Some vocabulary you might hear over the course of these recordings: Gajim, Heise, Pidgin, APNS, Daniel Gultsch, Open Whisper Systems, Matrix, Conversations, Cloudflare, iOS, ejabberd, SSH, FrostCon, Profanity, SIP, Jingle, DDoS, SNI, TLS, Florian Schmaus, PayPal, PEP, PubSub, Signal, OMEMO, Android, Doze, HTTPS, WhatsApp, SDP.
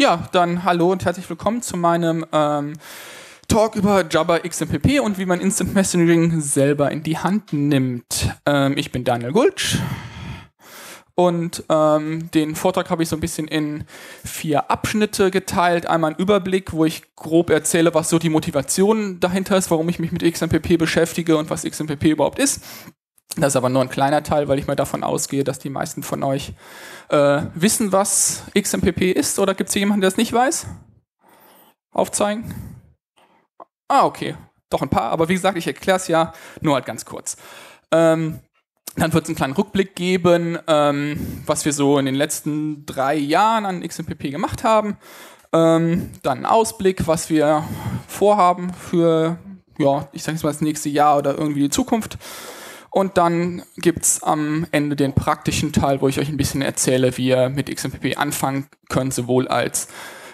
Ja, dann hallo und herzlich willkommen zu meinem Talk über Jabber, XMPP und wie man Instant Messaging selber in die Hand nimmt. Ich bin Daniel Gultsch und den Vortrag habe ich so ein bisschen in 4 Abschnitte geteilt. Einmal einen Überblick, wo ich grob erzähle, was so die Motivation dahinter ist, warum ich mich mit XMPP beschäftige und was XMPP überhaupt ist. Das ist aber nur ein kleiner Teil, weil ich mal davon ausgehe, dass die meisten von euch wissen, was XMPP ist. Oder gibt es hier jemanden, der es nicht weiß? Aufzeigen? Ah, okay. Doch ein paar. Aber wie gesagt, ich erkläre es ja nur halt ganz kurz. Dann wird es einen kleinen Rückblick geben, was wir so in den letzten 3 Jahren an XMPP gemacht haben. Dann einen Ausblick, was wir vorhaben für, ja, ich sage jetzt mal das nächste Jahr oder irgendwie die Zukunft. Und dann gibt es am Ende den praktischen Teil, wo ich euch ein bisschen erzähle, wie ihr mit XMPP anfangen könnt, sowohl als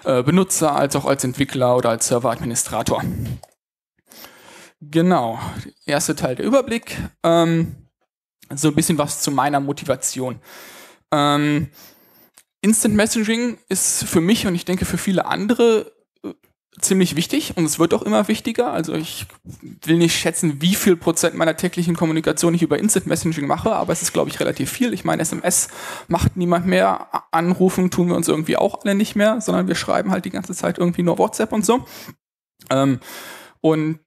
Benutzer, als auch als Entwickler oder als Serveradministrator. Genau, erster Teil der Überblick. So ein bisschen was zu meiner Motivation. Instant Messaging ist für mich und ich denke für viele andere ziemlich wichtig und es wird auch immer wichtiger. Also ich will nicht schätzen, wie viel % meiner täglichen Kommunikation ich über Instant Messaging mache, aber es ist, glaube ich, relativ viel. Ich meine, SMS macht niemand mehr, anrufen tun wir uns irgendwie auch alle nicht mehr, sondern wir schreiben halt die ganze Zeit irgendwie nur WhatsApp und so. Und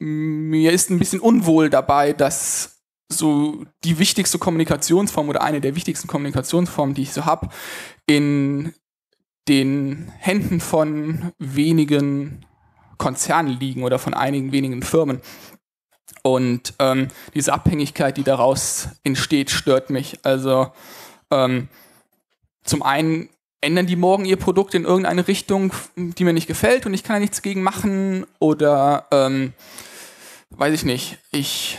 mir ist ein bisschen unwohl dabei, dass so die wichtigste Kommunikationsform oder eine der wichtigsten Kommunikationsformen, die ich so habe, in den Händen von wenigen Konzernen liegen oder von einigen wenigen Firmen. Und diese Abhängigkeit, die daraus entsteht, stört mich. Also zum einen ändern die morgen ihr Produkt in irgendeine Richtung, die mir nicht gefällt und ich kann da nichts gegen machen oder weiß ich nicht, ich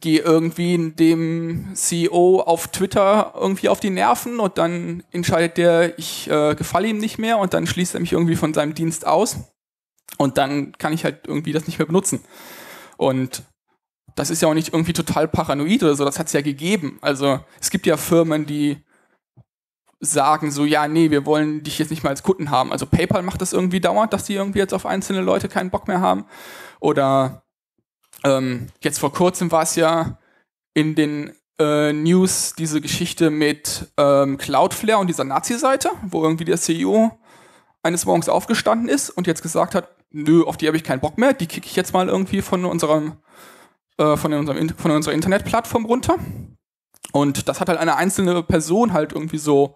gehe irgendwie dem CEO auf Twitter irgendwie auf die Nerven und dann entscheidet der, ich gefalle ihm nicht mehr und dann schließt er mich irgendwie von seinem Dienst aus und dann kann ich halt irgendwie das nicht mehr benutzen. Und das ist ja auch nicht irgendwie total paranoid oder so, das hat es ja gegeben. Also es gibt ja Firmen, die sagen so, ja, nee, wir wollen dich jetzt nicht mehr als Kunden haben. Also PayPal macht das irgendwie dauernd, dass die irgendwie jetzt auf einzelne Leute keinen Bock mehr haben. Oder jetzt vor kurzem war es ja in den News diese Geschichte mit Cloudflare und dieser Nazi-Seite, wo irgendwie der CEO eines Morgens aufgestanden ist und jetzt gesagt hat, nö, auf die habe ich keinen Bock mehr, die kicke ich jetzt mal irgendwie von unserer Internetplattform runter. Und das hat halt eine einzelne Person halt irgendwie so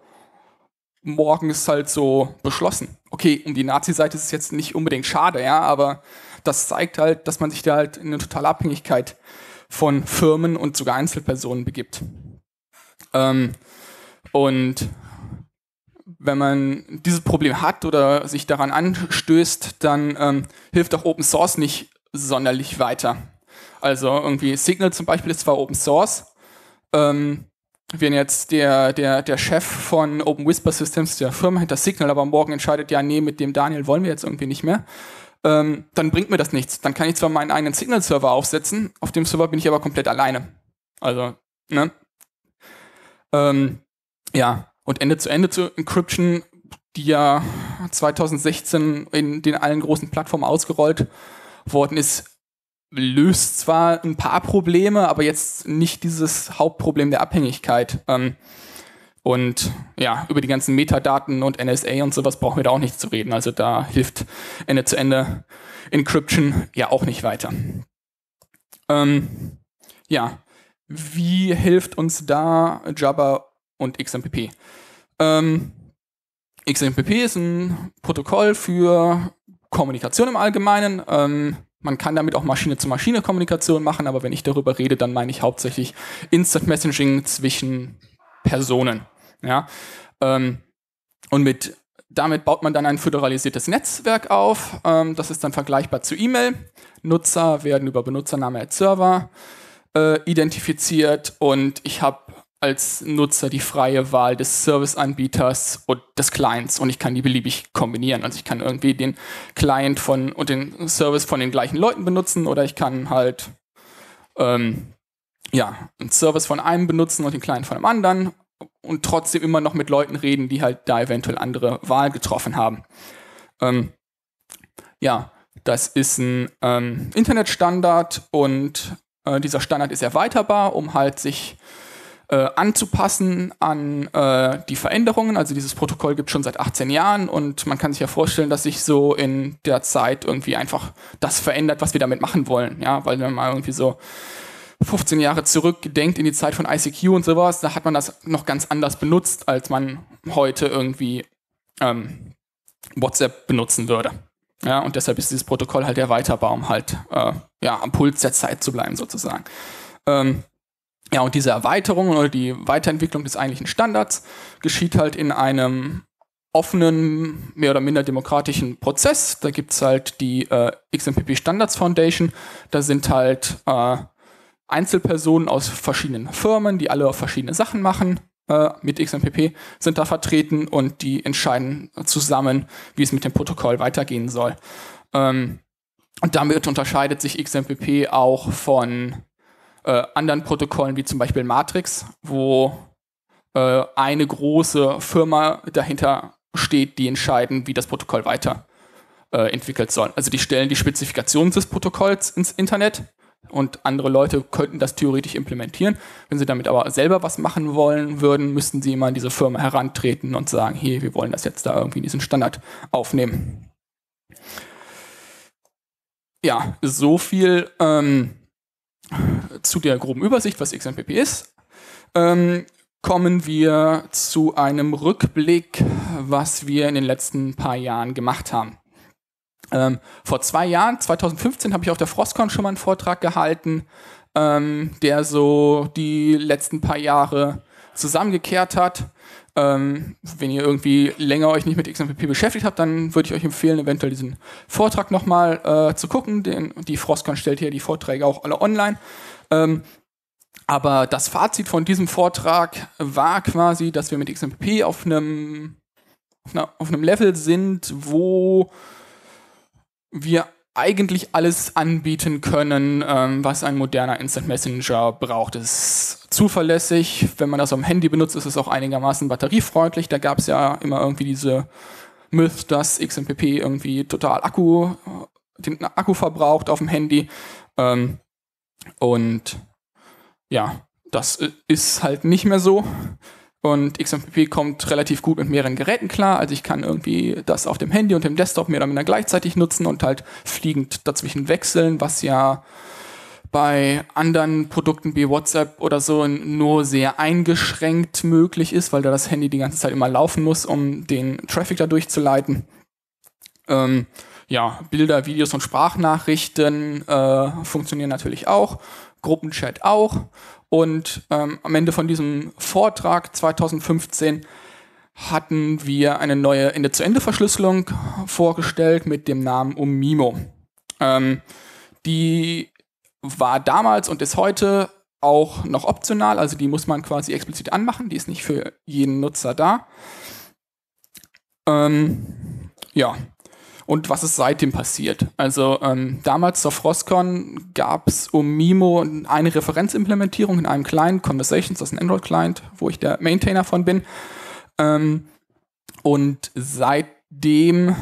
morgens halt so beschlossen. Okay, um die Nazi-Seite ist es jetzt nicht unbedingt schade, ja, aber das zeigt halt, dass man sich da halt in eine totale Abhängigkeit von Firmen und sogar Einzelpersonen begibt. Und wenn man dieses Problem hat oder sich daran anstößt, dann hilft auch Open Source nicht sonderlich weiter. Also irgendwie Signal zum Beispiel ist zwar Open Source, wenn jetzt der Chef von Open Whisper Systems, der Firma hinter Signal, aber morgen entscheidet, ja, nee, mit dem Daniel wollen wir jetzt irgendwie nicht mehr, dann bringt mir das nichts. Dann kann ich zwar meinen eigenen Signal-Server aufsetzen, auf dem Server bin ich aber komplett alleine. Also, ne? Ja, und Ende-zu-Ende-Encryption, die ja 2016 in den allen großen Plattformen ausgerollt worden ist, löst zwar ein paar Probleme, aber jetzt nicht dieses Hauptproblem der Abhängigkeit. Und ja, über die ganzen Metadaten und NSA und sowas brauchen wir da auch nicht zu reden. Also da hilft Ende-zu-Ende-Encryption ja auch nicht weiter. Ja, wie hilft uns da Jabber und XMPP? XMPP ist ein Protokoll für Kommunikation im Allgemeinen. Man kann damit auch Maschine-zu-Maschine-Kommunikation machen, aber wenn ich darüber rede, dann meine ich hauptsächlich Instant-Messaging zwischen Personen. Ja? Und damit baut man dann ein föderalisiertes Netzwerk auf. Das ist dann vergleichbar zu E-Mail. Nutzer werden über Benutzername als Server identifiziert und ich habe als Nutzer die freie Wahl des Serviceanbieters und des Clients und ich kann die beliebig kombinieren. Also ich kann irgendwie den Client und den Service von den gleichen Leuten benutzen oder ich kann halt einen Service von einem benutzen und den Client von einem anderen und trotzdem immer noch mit Leuten reden, die halt da eventuell andere Wahlen getroffen haben. Ja, das ist ein Internetstandard und dieser Standard ist erweiterbar, um halt sich anzupassen an die Veränderungen. Also dieses Protokoll gibt es schon seit 18 Jahren und man kann sich ja vorstellen, dass sich so in der Zeit irgendwie einfach das verändert, was wir damit machen wollen. Ja, weil wenn man irgendwie so 15 Jahre zurückgedenkt in die Zeit von ICQ und sowas, da hat man das noch ganz anders benutzt, als man heute irgendwie WhatsApp benutzen würde. Ja, und deshalb ist dieses Protokoll halt erweiterbar, um halt ja, am Puls der Zeit zu bleiben sozusagen. Ja, und diese Erweiterung oder die Weiterentwicklung des eigentlichen Standards geschieht halt in einem offenen, mehr oder minder demokratischen Prozess. Da gibt es halt die XMPP Standards Foundation. Da sind halt Einzelpersonen aus verschiedenen Firmen, die alle verschiedene Sachen machen mit XMPP, sind da vertreten und die entscheiden zusammen, wie es mit dem Protokoll weitergehen soll. Und damit unterscheidet sich XMPP auch von anderen Protokollen wie zum Beispiel Matrix, wo eine große Firma dahinter steht, die entscheiden, wie das Protokoll weiterentwickelt soll. Also die stellen die Spezifikation des Protokolls ins Internet und andere Leute könnten das theoretisch implementieren. Wenn sie damit aber selber was machen wollen würden, müssten sie immer an diese Firma herantreten und sagen, hey, wir wollen das jetzt da irgendwie in diesen Standard aufnehmen. Ja, so viel zu der groben Übersicht, was XMPP ist. Kommen wir zu einem Rückblick, was wir in den letzten paar Jahren gemacht haben. Vor 2 Jahren, 2015, habe ich auf der FrostCon schon mal einen Vortrag gehalten, der so die letzten paar Jahre zusammengekehrt hat. Wenn ihr irgendwie länger euch nicht mit XMPP beschäftigt habt, dann würde ich euch empfehlen, eventuell diesen Vortrag nochmal zu gucken. Die FrostCon stellt hier die Vorträge auch alle online. Aber das Fazit von diesem Vortrag war quasi, dass wir mit XMPP auf einem Level sind, wo wir eigentlich alles anbieten können, was ein moderner Instant Messenger braucht. Es ist zuverlässig, wenn man das am Handy benutzt, ist es auch einigermaßen batteriefreundlich. Da gab es ja immer irgendwie diese Myth, dass XMPP irgendwie total den Akku verbraucht auf dem Handy. Und ja, das ist halt nicht mehr so. Und XMPP kommt relativ gut mit mehreren Geräten klar. Also ich kann irgendwie das auf dem Handy und dem Desktop mehr oder minder gleichzeitig nutzen und halt fliegend dazwischen wechseln, was ja bei anderen Produkten wie WhatsApp oder so nur sehr eingeschränkt möglich ist, weil da das Handy die ganze Zeit immer laufen muss, um den Traffic da durchzuleiten. Ja, Bilder, Videos und Sprachnachrichten funktionieren natürlich auch, Gruppenchat auch. Und am Ende von diesem Vortrag 2015 hatten wir eine neue Ende-zu-Ende-Verschlüsselung vorgestellt mit dem Namen OMEMO. Die war damals und ist heute auch noch optional, also die muss man quasi explizit anmachen, die ist nicht für jeden Nutzer da. Ja. Und was ist seitdem passiert? Also damals zur FrostCon gab es OMEMO eine Referenzimplementierung in einem Client, Conversations, das ist ein Android-Client, wo ich der Maintainer von bin. Und seitdem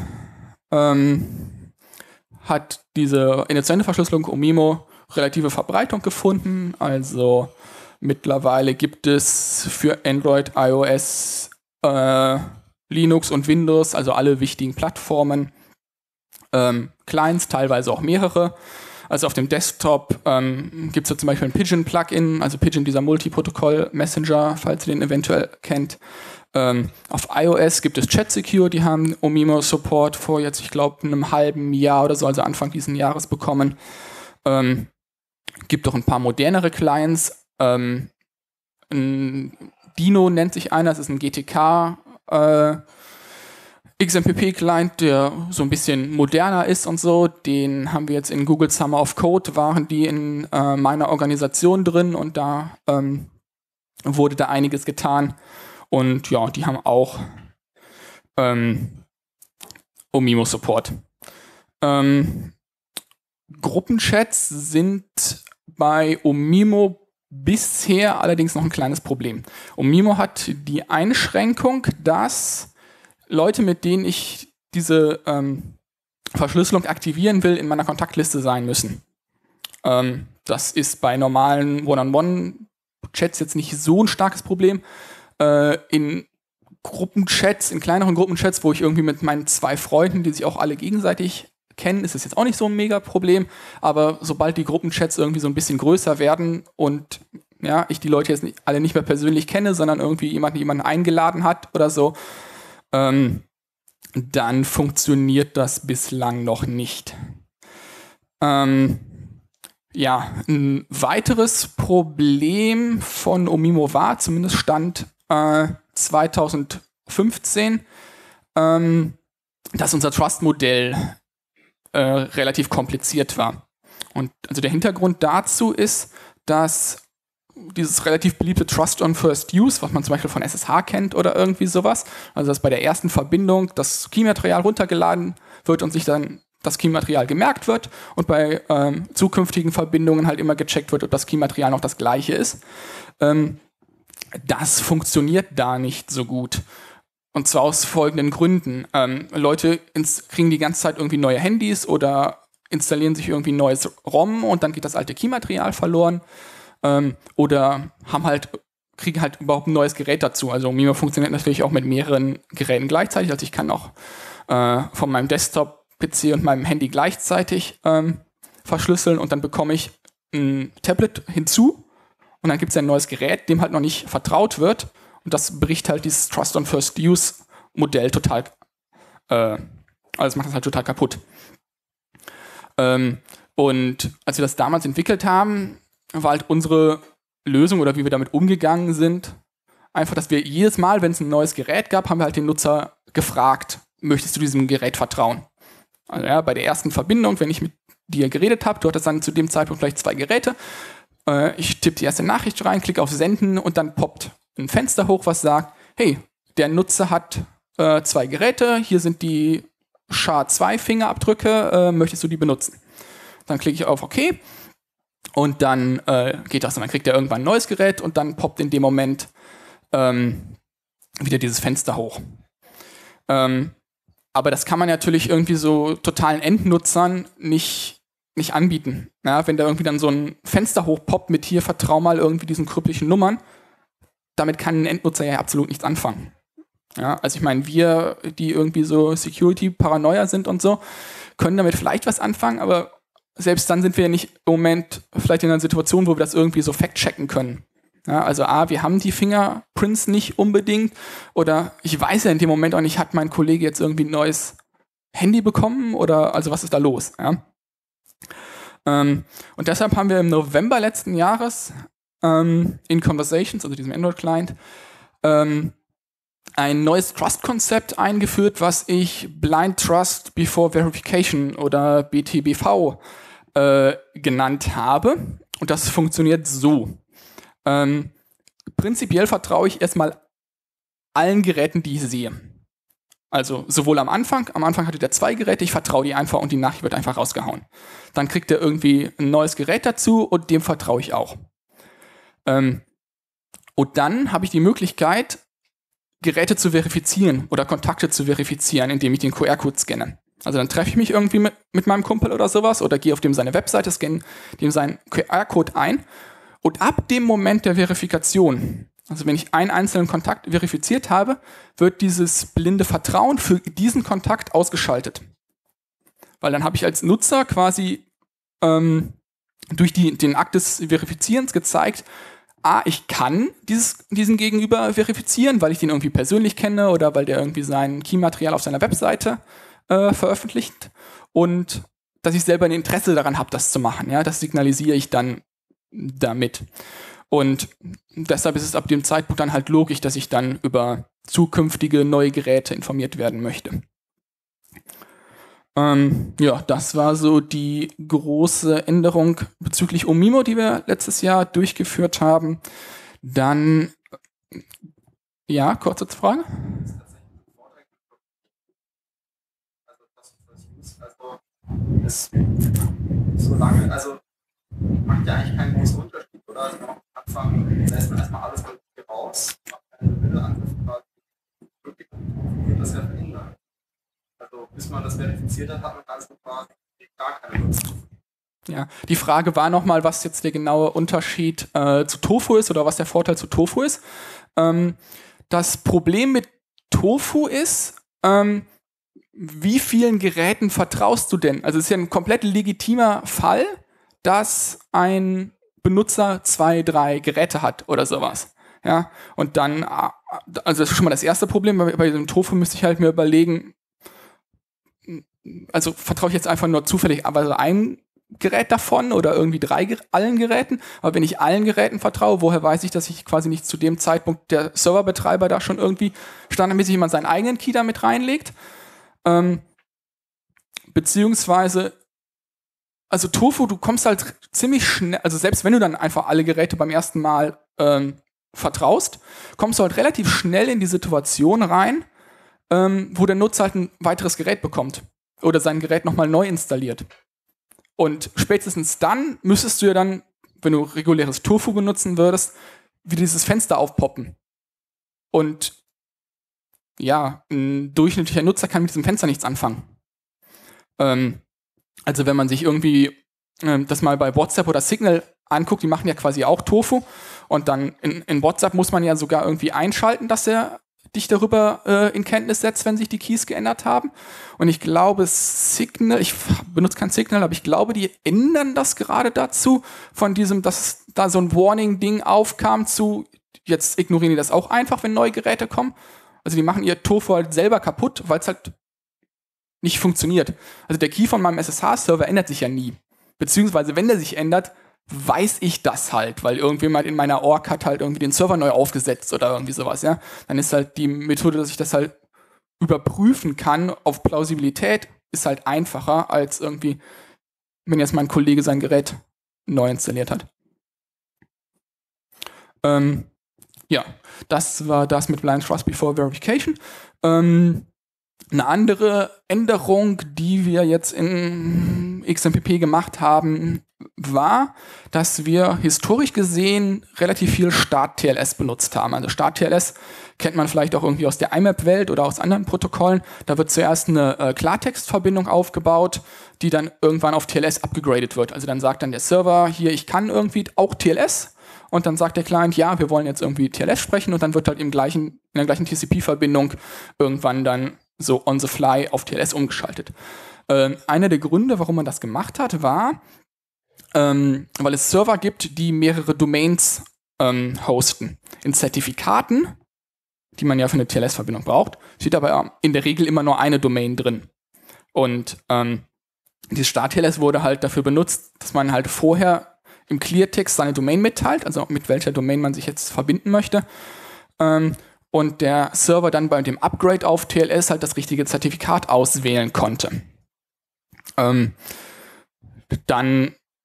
hat diese Ende-zu-Ende-Verschlüsselung OMEMO relative Verbreitung gefunden. Also mittlerweile gibt es für Android, iOS, Linux und Windows, also alle wichtigen Plattformen, Clients, teilweise auch mehrere. Also auf dem Desktop gibt es ja zum Beispiel ein Pidgin-Plugin, also Pidgin, dieser Multiprotokoll-Messenger, falls ihr den eventuell kennt. Auf iOS gibt es Chat Secure, die haben OMEMO-Support vor jetzt, ich glaube, einem halben Jahr oder so, also Anfang diesen Jahres bekommen. Gibt auch ein paar modernere Clients. Ein Dino nennt sich einer, das ist ein GTK XMPP-Client, der so ein bisschen moderner ist und so, den haben wir jetzt in Google Summer of Code, waren die in meiner Organisation drin und da wurde da einiges getan und ja, die haben auch OMEMO-Support. Gruppenchats sind bei OMEMO Bisher allerdings noch ein kleines Problem. OMEMO hat die Einschränkung, dass Leute, mit denen ich diese Verschlüsselung aktivieren will, in meiner Kontaktliste sein müssen. Das ist bei normalen One-on-One-Chats jetzt nicht so ein starkes Problem. In Gruppenchats, in kleineren Gruppenchats, wo ich irgendwie mit meinen 2 Freunden, die sich auch alle gegenseitig kennen, ist es jetzt auch nicht so ein mega Problem, aber sobald die Gruppenchats irgendwie so ein bisschen größer werden und ja, ich die Leute jetzt nicht, alle nicht mehr persönlich kenne, sondern irgendwie jemanden eingeladen hat oder so, dann funktioniert das bislang noch nicht. Ja, ein weiteres Problem von OMEMO war, zumindest Stand 2015, dass unser Trust-Modell relativ kompliziert war. Und also der Hintergrund dazu ist, dass dieses relativ beliebte Trust on First Use, was man zum Beispiel von SSH kennt oder irgendwie sowas, also dass bei der ersten Verbindung das Key-Material runtergeladen wird und sich dann das Key-Material gemerkt wird und bei zukünftigen Verbindungen halt immer gecheckt wird, ob das Key-Material noch das gleiche ist. Das funktioniert da nicht so gut. Und zwar aus folgenden Gründen. Leute kriegen die ganze Zeit irgendwie neue Handys oder installieren sich irgendwie ein neues ROM und dann geht das alte Key-Material verloren. Oder kriegen halt überhaupt ein neues Gerät dazu. Also OMEMO funktioniert natürlich auch mit mehreren Geräten gleichzeitig. Also ich kann auch von meinem Desktop-PC und meinem Handy gleichzeitig verschlüsseln und dann bekomme ich ein Tablet hinzu und dann gibt es ein neues Gerät, dem halt noch nicht vertraut wird. Und das bricht halt dieses Trust-on-First-Use-Modell total, also macht das halt total kaputt. Und als wir das damals entwickelt haben, war halt unsere Lösung oder wie wir damit umgegangen sind, einfach, dass wir jedes Mal, wenn es ein neues Gerät gab, haben wir halt den Nutzer gefragt, möchtest du diesem Gerät vertrauen? Also ja, bei der ersten Verbindung, wenn ich mit dir geredet habe, du hattest dann zu dem Zeitpunkt vielleicht 2 Geräte, ich tippe die erste Nachricht rein, klicke auf Senden und dann poppt ein Fenster hoch, was sagt, hey, der Nutzer hat 2 Geräte, hier sind die SHA-2-Fingerabdrücke, möchtest du die benutzen? Dann klicke ich auf OK und dann geht das und dann kriegt er irgendwann ein neues Gerät und dann poppt in dem Moment wieder dieses Fenster hoch. Aber das kann man natürlich irgendwie so totalen Endnutzern nicht anbieten. Ja, wenn da irgendwie dann so ein Fenster hochpoppt mit hier, vertrau mal irgendwie diesen kryptischen Nummern, damit kann ein Endnutzer ja absolut nichts anfangen. Ja, also ich meine, wir, die irgendwie so Security-Paranoia sind und so, können damit vielleicht was anfangen, aber selbst dann sind wir ja nicht im Moment vielleicht in einer Situation, wo wir das irgendwie so fact-checken können. Ja, also A, wir haben die Fingerprints nicht unbedingt oder ich weiß ja in dem Moment auch nicht, hat mein Kollege jetzt irgendwie ein neues Handy bekommen oder also was ist da los? Ja? Und deshalb haben wir im November letzten Jahres in Conversations, also diesem Android-Client, ein neues Trust-Konzept eingeführt, was ich Blind Trust Before Verification oder BTBV genannt habe. Und das funktioniert so. Prinzipiell vertraue ich erstmal allen Geräten, die ich sehe. Also sowohl am Anfang hatte der 2 Geräte, ich vertraue die einfach und die Nachricht wird einfach rausgehauen. Dann kriegt er irgendwie ein neues Gerät dazu und dem vertraue ich auch. Und dann habe ich die Möglichkeit, Geräte zu verifizieren oder Kontakte zu verifizieren, indem ich den QR-Code scanne. Also dann treffe ich mich irgendwie mit meinem Kumpel oder sowas oder gehe auf dem seine Webseite, scanne dem seinen QR-Code ein und ab dem Moment der Verifikation, also wenn ich einen einzelnen Kontakt verifiziert habe, wird dieses blinde Vertrauen für diesen Kontakt ausgeschaltet. Weil dann habe ich als Nutzer quasi durch den Akt des Verifizierens gezeigt, A, ich kann diesen Gegenüber verifizieren, weil ich den irgendwie persönlich kenne oder weil der irgendwie sein Key-Material auf seiner Webseite veröffentlicht und dass ich selber ein Interesse daran habe, das zu machen. Ja? Das signalisiere ich dann damit. Und deshalb ist es ab dem Zeitpunkt dann halt logisch, dass ich dann über zukünftige neue Geräte informiert werden möchte. Ja, das war so die große Änderung bezüglich OMEMO, die wir letztes Jahr durchgeführt haben. Dann, ja, kurze Frage? Also, solange, also, macht ja eigentlich keinen großen Unterschied, oder? Also, man hat kompliziert, dann hat man ganz einfach gar keine Nutzung. Ja, die Frage war nochmal, was jetzt der genaue Unterschied zu Tofu ist oder was der Vorteil zu Tofu ist. Das Problem mit Tofu ist, wie vielen Geräten vertraust du denn? Also es ist ja ein komplett legitimer Fall, dass ein Benutzer 2, 3 Geräte hat oder sowas. Ja, und dann, also das ist schon mal das erste Problem, bei diesem Tofu müsste ich halt mir überlegen, also vertraue ich jetzt einfach nur zufällig, aber so ein Gerät davon oder irgendwie allen Geräten, aber wenn ich allen Geräten vertraue, woher weiß ich, dass ich quasi nicht zu dem Zeitpunkt der Serverbetreiber da schon irgendwie standardmäßig jemand seinen eigenen Key damit reinlegt, beziehungsweise also Tofu, du kommst halt ziemlich schnell, also selbst wenn du dann einfach alle Geräte beim ersten Mal vertraust, kommst du halt relativ schnell in die Situation rein, wo der Nutzer halt ein weiteres Gerät bekommt oder sein Gerät nochmal neu installiert. Und spätestens dann müsstest du ja dann, wenn du reguläres Tofu benutzen würdest, wieder dieses Fenster aufpoppen. Und ja, ein durchschnittlicher Nutzer kann mit diesem Fenster nichts anfangen. Also wenn man sich irgendwie das mal bei WhatsApp oder Signal anguckt, die machen ja quasi auch Tofu. Und dann in WhatsApp muss man ja sogar irgendwie einschalten, dass er dich darüber in Kenntnis setzt, wenn sich die Keys geändert haben. Und ich glaube, Signal, ich benutze kein Signal, aber ich glaube, die ändern das gerade dazu, von diesem, dass da so ein Warning-Ding aufkam zu, jetzt ignorieren die das auch einfach, wenn neue Geräte kommen. Also die machen ihr Tofu halt selber kaputt, weil es halt nicht funktioniert. Also der Key von meinem SSH-Server ändert sich ja nie. Beziehungsweise, wenn der sich ändert, weiß ich das halt, weil irgendjemand in meiner Org hat halt irgendwie den Server neu aufgesetzt oder irgendwie sowas, ja. Dann ist halt die Methode, dass ich das halt überprüfen kann auf Plausibilität, ist halt einfacher, als irgendwie, wenn jetzt mein Kollege sein Gerät neu installiert hat. Ja, das war das mit Blind Trust Before Verification. Eine andere Änderung, die wir jetzt in XMPP gemacht haben, war, dass wir historisch gesehen relativ viel Start-TLS benutzt haben. Also Start-TLS kennt man vielleicht auch irgendwie aus der IMAP-Welt oder aus anderen Protokollen. Da wird zuerst eine Klartextverbindung aufgebaut, die dann irgendwann auf TLS abgegradet wird. Also dann sagt dann der Server, hier, ich kann irgendwie auch TLS. Und dann sagt der Client, ja, wir wollen jetzt irgendwie TLS sprechen. Und dann wird halt in der gleichen TCP-Verbindung irgendwann dann so on the fly auf TLS umgeschaltet. Einer der Gründe, warum man das gemacht hat, war, weil es Server gibt, die mehrere Domains hosten. In Zertifikaten, die man ja für eine TLS-Verbindung braucht, steht aber in der Regel immer nur eine Domain drin. Und dieses Start-TLS wurde halt dafür benutzt, dass man halt vorher im Cleartext seine Domain mitteilt, also mit welcher Domain man sich jetzt verbinden möchte. Und der Server dann bei dem Upgrade auf TLS halt das richtige Zertifikat auswählen konnte. Dann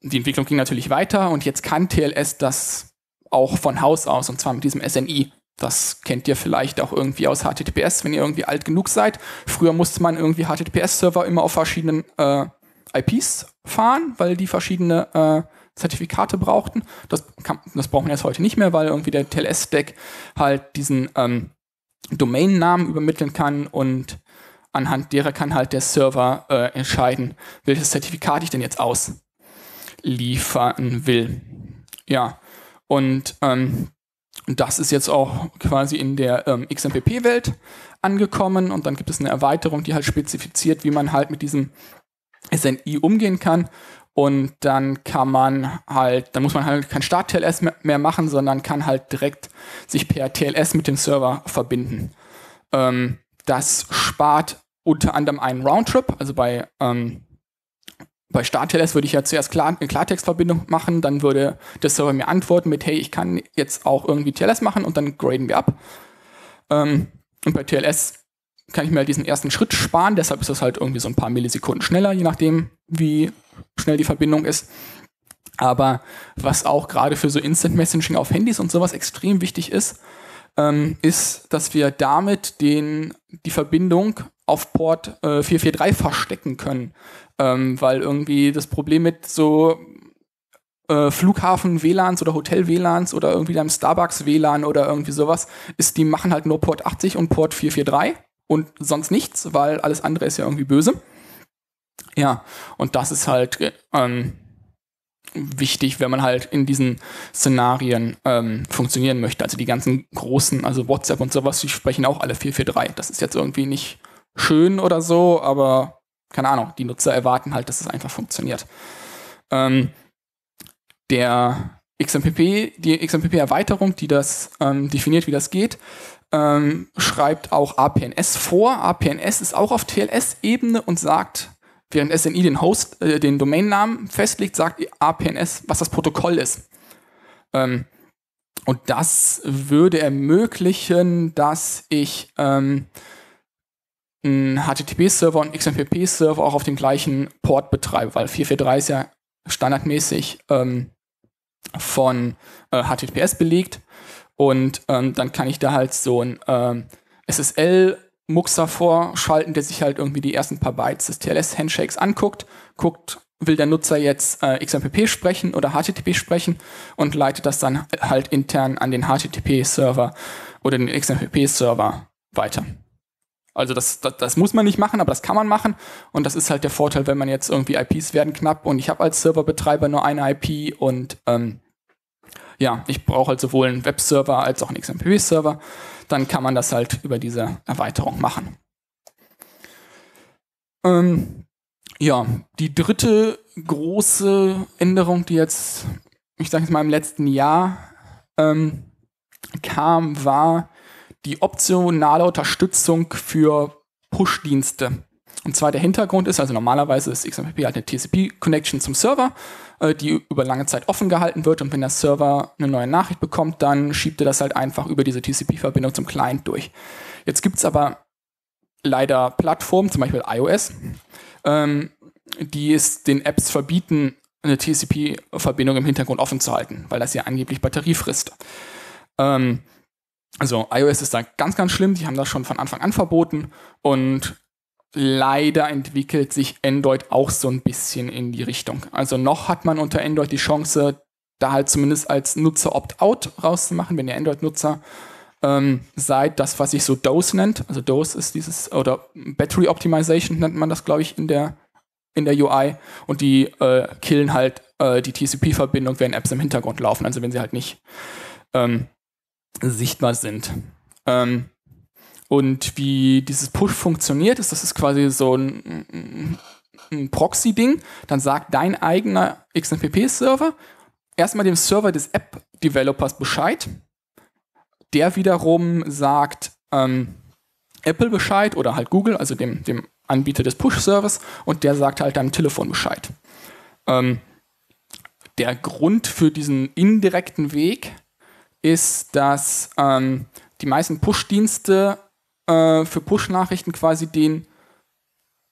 die Entwicklung ging natürlich weiter und jetzt kann TLS das auch von Haus aus, und zwar mit diesem SNI. Das kennt ihr vielleicht auch irgendwie aus HTTPS, wenn ihr irgendwie alt genug seid. Früher musste man irgendwie HTTPS-Server immer auf verschiedenen IPs fahren, weil die verschiedene Zertifikate brauchten. Das braucht man jetzt heute nicht mehr, weil irgendwie der TLS-Stack halt diesen Domain-Namen übermitteln kann und anhand derer kann halt der Server entscheiden, welches Zertifikat ich denn jetzt ausliefern will. Ja, und das ist jetzt auch quasi in der XMPP-Welt angekommen und dann gibt es eine Erweiterung, die halt spezifiziert, wie man halt mit diesem SNI umgehen kann und dann kann man halt, dann muss man halt kein Start-TLS mehr machen, sondern kann halt direkt sich per TLS mit dem Server verbinden. Das spart unter anderem einen Roundtrip, also bei Start-TLS würde ich ja zuerst eine Klartextverbindung machen, dann würde der Server mir antworten mit, hey, ich kann jetzt auch irgendwie TLS machen und dann graden wir ab. Und bei TLS kann ich mir halt diesen ersten Schritt sparen, deshalb ist das halt irgendwie so ein paar Millisekunden schneller, je nachdem, wie schnell die Verbindung ist. Aber was auch gerade für so Instant-Messaging auf Handys und sowas extrem wichtig ist, dass wir damit die Verbindung auf Port 443 verstecken können, weil irgendwie das Problem mit so Flughafen-WLANs oder Hotel-WLAns oder irgendwie einem Starbucks-WLAN oder irgendwie sowas ist, die machen halt nur Port 80 und Port 443 und sonst nichts, weil alles andere ist ja irgendwie böse. Ja, und das ist halt wichtig, wenn man halt in diesen Szenarien funktionieren möchte. Also die ganzen großen, also WhatsApp und sowas, die sprechen auch alle 443. Das ist jetzt irgendwie nicht schön oder so, aber keine Ahnung, die Nutzer erwarten halt, dass es einfach funktioniert. Die XMPP-Erweiterung, die das definiert, wie das geht, schreibt auch APNS vor. APNS ist auch auf TLS-Ebene und sagt, während SNI den Host, den Domainnamen festlegt, sagt APNS, was das Protokoll ist. Und das würde ermöglichen, dass ich einen HTTP-Server und einen XMPP-Server auch auf dem gleichen Port betreibe, weil 443 ist ja standardmäßig von HTTPS belegt, und dann kann ich da halt so ein SSL-Muxer vorschalten, der sich halt irgendwie die ersten paar Bytes des TLS-Handshakes anguckt, guckt, will der Nutzer jetzt XMPP sprechen oder HTTP sprechen, und leitet das dann halt intern an den HTTP-Server oder den XMPP-Server weiter. Also das muss man nicht machen, aber das kann man machen, und das ist halt der Vorteil, wenn man jetzt irgendwie IPs werden knapp und ich habe als Serverbetreiber nur eine IP, und ja, ich brauche halt sowohl einen Webserver als auch einen XMPP-Server, dann kann man das halt über diese Erweiterung machen. Ja, die dritte große Änderung, die jetzt, ich sage jetzt mal im letzten Jahr kam, war die optionale Unterstützung für Push-Dienste. Und zwar der Hintergrund ist, also normalerweise ist XMPP halt eine TCP-Connection zum Server, die über lange Zeit offen gehalten wird, und wenn der Server eine neue Nachricht bekommt, dann schiebt er das halt einfach über diese TCP-Verbindung zum Client durch. Jetzt gibt es aber leider Plattformen, zum Beispiel iOS, die es den Apps verbieten, eine TCP-Verbindung im Hintergrund offen zu halten, weil das ja angeblich Batterie frisst. Also iOS ist da ganz, ganz schlimm, die haben das schon von Anfang an verboten, und leider entwickelt sich Android auch so ein bisschen in die Richtung. Also noch hat man unter Android die Chance, da halt zumindest als Nutzer Opt-out rauszumachen, wenn ihr Android-Nutzer seid, das, was sich so Doze nennt. Also Doze ist dieses, oder Battery Optimization nennt man das, glaube ich, in der UI, und die killen halt die TCP-Verbindung, wenn Apps im Hintergrund laufen, also wenn sie halt nicht sichtbar sind. Und wie dieses Push funktioniert, ist, das ist quasi so ein Proxy-Ding. Dann sagt dein eigener XMPP-Server erstmal dem Server des App-Developers Bescheid. Der wiederum sagt Apple Bescheid oder halt Google, also dem Anbieter des Push-Servers, und der sagt halt deinem Telefon Bescheid. Der Grund für diesen indirekten Weg ist, dass die meisten Push-Dienste für Push-Nachrichten quasi den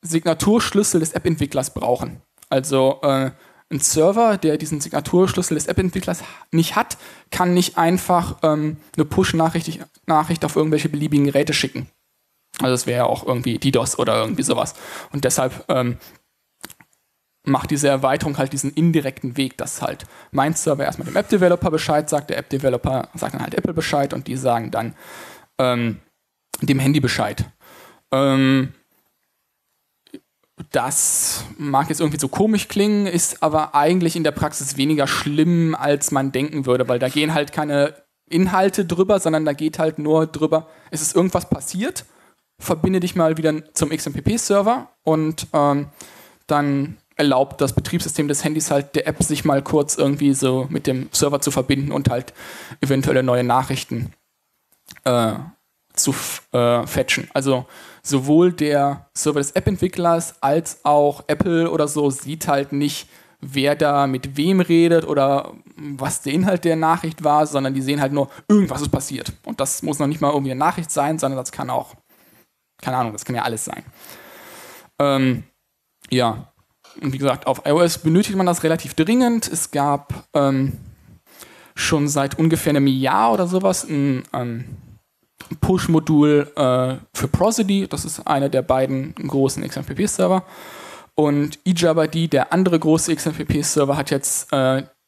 Signaturschlüssel des App-Entwicklers brauchen. Also ein Server, der diesen Signaturschlüssel des App-Entwicklers nicht hat, kann nicht einfach eine Push-Nachricht auf irgendwelche beliebigen Geräte schicken. Also das wäre ja auch irgendwie DDoS oder irgendwie sowas. Und deshalb macht diese Erweiterung halt diesen indirekten Weg, dass halt mein Server erstmal dem App-Developer Bescheid sagt, der App-Developer sagt dann halt Apple Bescheid, und die sagen dann dem Handy Bescheid. Das mag jetzt irgendwie so komisch klingen, ist aber eigentlich in der Praxis weniger schlimm, als man denken würde, weil da gehen halt keine Inhalte drüber, sondern da geht halt nur drüber, es ist irgendwas passiert, verbinde dich mal wieder zum XMPP-Server, und dann erlaubt das Betriebssystem des Handys halt der App, sich mal kurz irgendwie so mit dem Server zu verbinden und halt eventuelle neue Nachrichten zu fetchen. Also sowohl der Server des App-Entwicklers als auch Apple oder so sieht halt nicht, wer da mit wem redet oder was der Inhalt der Nachricht war, sondern die sehen halt nur, irgendwas ist passiert. Und das muss noch nicht mal irgendwie eine Nachricht sein, sondern das kann auch, keine Ahnung, das kann ja alles sein. Ja. Und wie gesagt, auf iOS benötigt man das relativ dringend. Es gab schon seit ungefähr einem Jahr oder sowas ein Push-Modul für Prosody. Das ist einer der beiden großen XMPP-Server. Und ejabberd, der andere große XMPP-Server, hat jetzt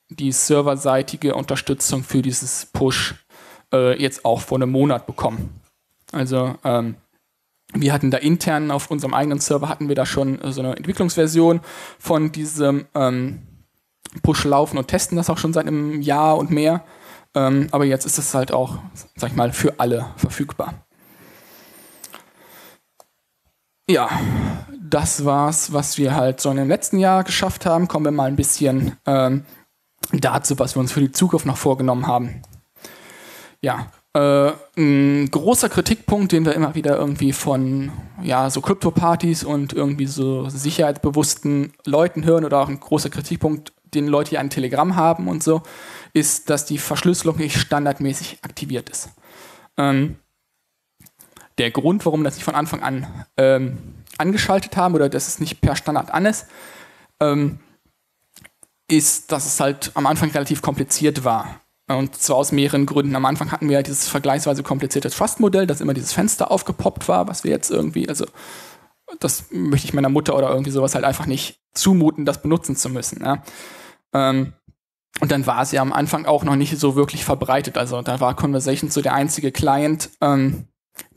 die serverseitige Unterstützung für dieses Push jetzt auch vor einem Monat bekommen. Also Wir hatten da intern auf unserem eigenen Server hatten wir da schon so eine Entwicklungsversion von diesem Push laufen und testen das auch schon seit einem Jahr und mehr. Aber jetzt ist es halt auch, sag ich mal, für alle verfügbar. Ja, das war's, was wir halt so in dem letzten Jahr geschafft haben. Kommen wir mal ein bisschen dazu, was wir uns für die Zukunft noch vorgenommen haben. Ja. Ein großer Kritikpunkt, den wir immer wieder irgendwie von ja, so Krypto-Partys und irgendwie so sicherheitsbewussten Leuten hören oder auch ein großer Kritikpunkt, den Leute ja an Telegram haben und so, ist, dass die Verschlüsselung nicht standardmäßig aktiviert ist. Der Grund, warum wir das nicht von Anfang an angeschaltet haben oder dass es nicht per Standard an ist, ist, dass es halt am Anfang relativ kompliziert war. Und zwar aus mehreren Gründen. Am Anfang hatten wir ja dieses vergleichsweise komplizierte Trust-Modell, dass immer dieses Fenster aufgepoppt war, was wir jetzt irgendwie, also das möchte ich meiner Mutter oder irgendwie sowas halt einfach nicht zumuten, das benutzen zu müssen. Ja. Und dann war es ja am Anfang auch noch nicht so wirklich verbreitet. Also da war Conversations so der einzige Client,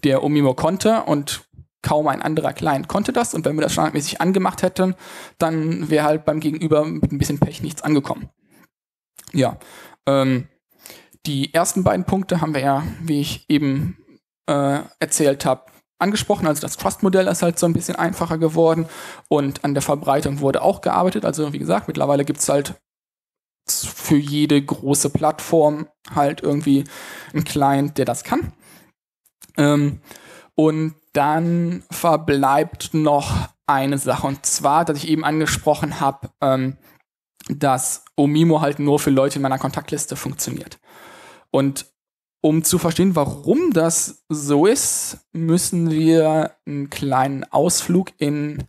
der OMEMO konnte und kaum ein anderer Client konnte das. Und wenn wir das standardmäßig angemacht hätten, dann wäre halt beim Gegenüber mit ein bisschen Pech nichts angekommen. Ja, die ersten beiden Punkte haben wir ja, wie ich eben erzählt habe, angesprochen. Also das Trust-Modell ist halt so ein bisschen einfacher geworden und an der Verbreitung wurde auch gearbeitet. Also wie gesagt, mittlerweile gibt es halt für jede große Plattform halt irgendwie einen Client, der das kann. Und dann verbleibt noch eine Sache und zwar, dass ich eben angesprochen habe, dass OMEMO halt nur für Leute in meiner Kontaktliste funktioniert. Und um zu verstehen, warum das so ist, müssen wir einen kleinen Ausflug in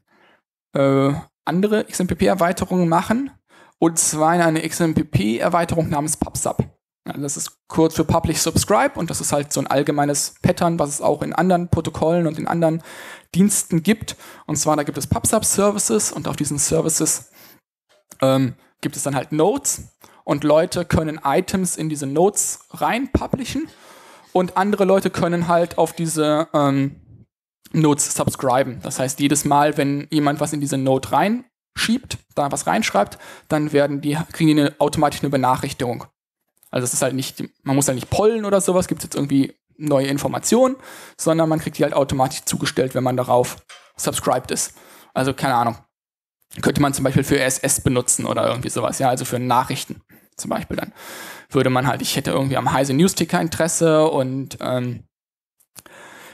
andere XMPP-Erweiterungen machen. Und zwar in eine XMPP-Erweiterung namens PubSub. Also das ist kurz für Publish Subscribe und das ist halt so ein allgemeines Pattern, was es auch in anderen Protokollen und in anderen Diensten gibt. Und zwar, da gibt es PubSub-Services und auf diesen Services gibt es dann halt Nodes. Und Leute können Items in diese Nodes rein publishen und andere Leute können halt auf diese Nodes subscriben. Das heißt, jedes Mal, wenn jemand was in diese Node reinschiebt, da was reinschreibt, dann kriegen die automatisch eine Benachrichtigung. Also es ist halt nicht, man muss halt nicht pollen oder sowas, gibt es jetzt irgendwie neue Informationen, sondern man kriegt die halt automatisch zugestellt, wenn man darauf subscribed ist. Also keine Ahnung. Könnte man zum Beispiel für RSS benutzen oder irgendwie sowas, ja, also für Nachrichten zum Beispiel dann. Würde man halt, ich hätte irgendwie am Heise Newsticker Interesse und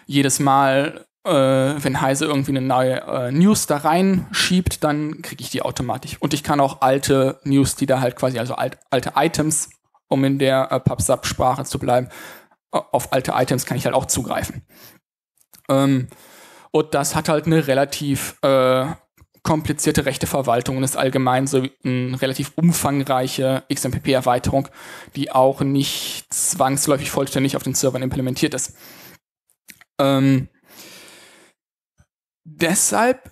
jedes Mal, wenn Heise irgendwie eine neue News da reinschiebt, dann kriege ich die automatisch. Und ich kann auch alte News, die da halt quasi, also alte Items, um in der PubSub-Sprache zu bleiben, auf alte Items kann ich halt auch zugreifen. Und das hat halt eine relativ komplizierte Rechteverwaltung und ist allgemein so eine relativ umfangreiche XMPP-Erweiterung, die auch nicht zwangsläufig vollständig auf den Servern implementiert ist. Deshalb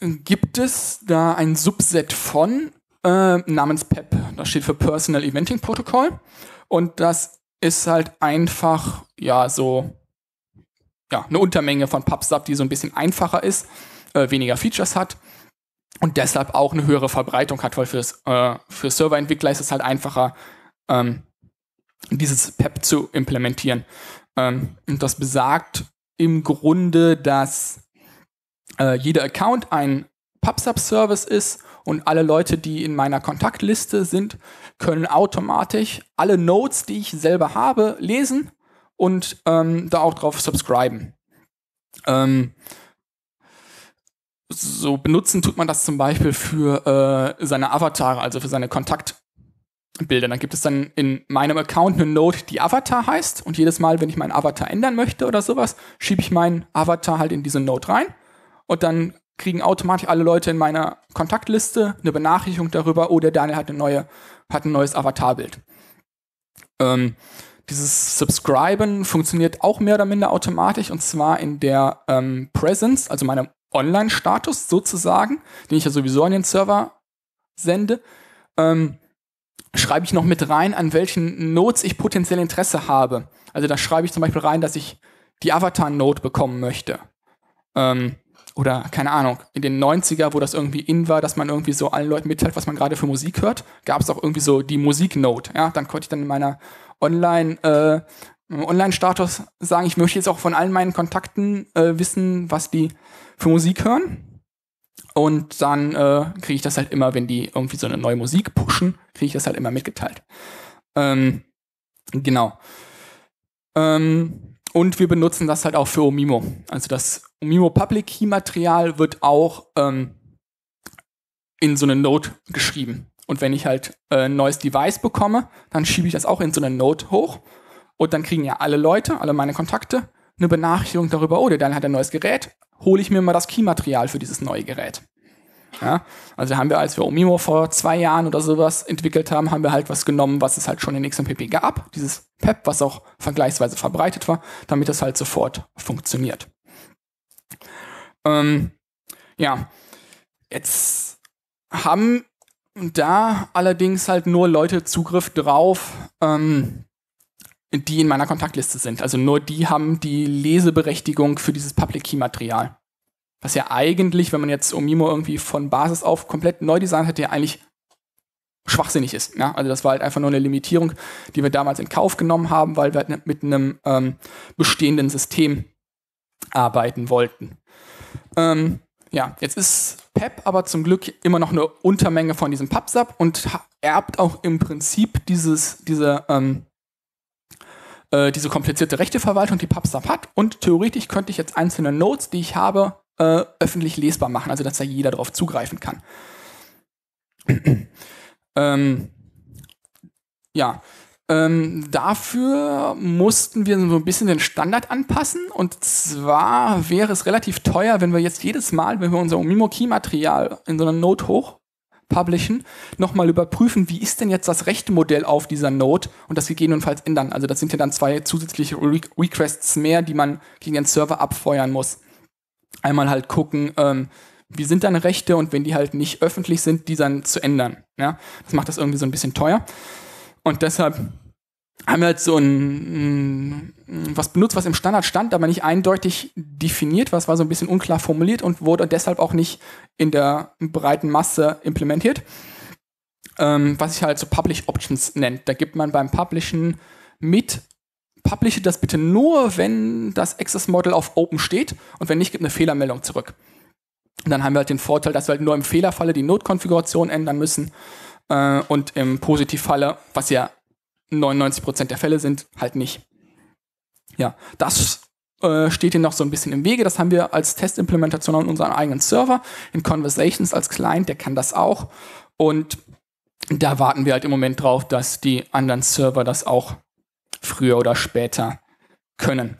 gibt es da ein Subset von namens PEP. Das steht für Personal Eventing Protocol und das ist halt einfach ja so ja, eine Untermenge von PubSub, die so ein bisschen einfacher ist, weniger Features hat. Und deshalb auch eine höhere Verbreitung hat, weil für Serverentwickler ist es halt einfacher, dieses PEP zu implementieren. Und das besagt im Grunde, dass jeder Account ein PubSub-Service ist und alle Leute, die in meiner Kontaktliste sind, können automatisch alle Nodes, die ich selber habe, lesen und da auch drauf subscriben. So benutzen tut man das zum Beispiel für seine Avatare, also für seine Kontaktbilder. Dann gibt es dann in meinem Account eine Node, die Avatar heißt und jedes Mal, wenn ich meinen Avatar ändern möchte oder sowas, schiebe ich meinen Avatar halt in diese Node rein und dann kriegen automatisch alle Leute in meiner Kontaktliste eine Benachrichtigung darüber, oh, der Daniel hat ein neues Avatarbild. Dieses Subscriben funktioniert auch mehr oder minder automatisch und zwar in der Presence, also meinem Online-Status sozusagen, den ich ja sowieso an den Server sende, schreibe ich noch mit rein, an welchen Nodes ich potenziell Interesse habe. Also da schreibe ich zum Beispiel rein, dass ich die Avatar-Node bekommen möchte. Oder, keine Ahnung, in den 90er, wo das irgendwie in war, dass man irgendwie so allen Leuten mitteilt, was man gerade für Musik hört, gab es auch irgendwie so die Musiknote. Ja? Dann konnte ich dann in meiner Online-Status sagen, ich möchte jetzt auch von allen meinen Kontakten wissen, was die für Musik hören. Und dann kriege ich das halt immer, wenn die irgendwie so eine neue Musik pushen, kriege ich das halt immer mitgeteilt. Genau. Und wir benutzen das halt auch für OMEMO. Also das OMEMO Public Key Material wird auch in so eine Node geschrieben. Und wenn ich halt ein neues Device bekomme, dann schiebe ich das auch in so eine Node hoch. Und dann kriegen ja alle Leute, alle meine Kontakte, eine Benachrichtigung darüber, oh, der Daniel hat ein neues Gerät, hole ich mir mal das Key-Material für dieses neue Gerät. Ja? Also haben wir, als wir OMEMO vor 2 Jahren oder sowas entwickelt haben, haben wir halt was genommen, was es halt schon in XMPP gab, dieses PEP, was auch vergleichsweise verbreitet war, damit das halt sofort funktioniert. Ja, jetzt haben da allerdings halt nur Leute Zugriff drauf, die in meiner Kontaktliste sind. Also nur die haben die Leseberechtigung für dieses Public Key Material. Was ja eigentlich, wenn man jetzt OMEMO irgendwie von Basis auf komplett neu designt hätte, ja eigentlich schwachsinnig ist. Ja? Also das war halt einfach nur eine Limitierung, die wir damals in Kauf genommen haben, weil wir halt mit einem bestehenden System arbeiten wollten. Ja, jetzt ist PEP aber zum Glück immer noch eine Untermenge von diesem PubSub und erbt auch im Prinzip diese komplizierte Rechteverwaltung, die PubSub hat. Und theoretisch könnte ich jetzt einzelne Nodes, die ich habe, öffentlich lesbar machen, also dass da jeder drauf zugreifen kann. Ja, dafür mussten wir so ein bisschen den Standard anpassen. Und zwar wäre es relativ teuer, wenn wir jetzt jedes Mal, wenn wir unser OMEMO-Key-Material in so einer Node hochpublishen, nochmal überprüfen, wie ist denn jetzt das Rechte-Modell auf dieser Node und das gegebenenfalls ändern. Also das sind ja dann 2 zusätzliche Requests mehr, die man gegen den Server abfeuern muss. Einmal halt gucken, wie sind deine Rechte und wenn die halt nicht öffentlich sind, die dann zu ändern. Ja? Das macht das irgendwie so ein bisschen teuer. Und deshalb haben wir halt so was benutzt, was im Standard stand, aber nicht eindeutig definiert, was war so ein bisschen unklar formuliert und wurde deshalb auch nicht in der breiten Masse implementiert. Was sich halt so Publish Options nennt. Da gibt man beim Publishen mit, publishe das bitte nur, wenn das Access Model auf Open steht und wenn nicht, gibt eine Fehlermeldung zurück. Und dann haben wir halt den Vorteil, dass wir halt nur im Fehlerfalle die Node-Konfiguration ändern müssen. Und im Positivfalle, was ja 99% der Fälle sind, halt nicht. Ja, das steht hier noch so ein bisschen im Wege. Das haben wir als Testimplementation an unseren eigenen Server. In Conversations als Client, der kann das auch. Und da warten wir halt im Moment drauf, dass die anderen Server das auch früher oder später können.